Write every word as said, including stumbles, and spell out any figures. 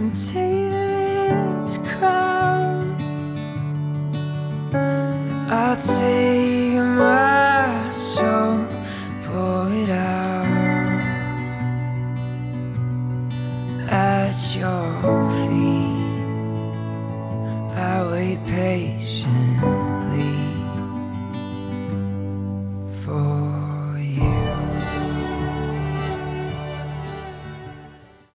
from its crown. I'll take my soul, pour it out at your feet. I wait patient.